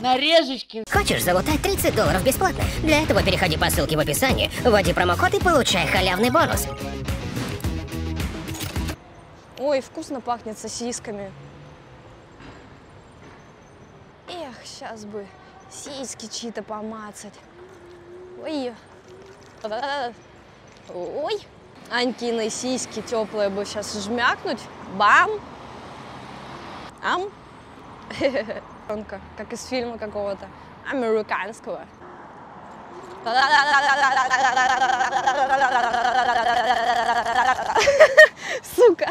Нарежечки. Хочешь залутать $30 бесплатно? Для этого переходи по ссылке в описании, вводи промокод и получай халявный бонус. Ой, вкусно пахнет сосисками. Эх, сейчас бы сиськи чьи-то помацать. Ой. Ой. Анькины сиськи теплые бы сейчас жмякнуть. Бам. Ам. Как из фильма какого-то американского. Сука.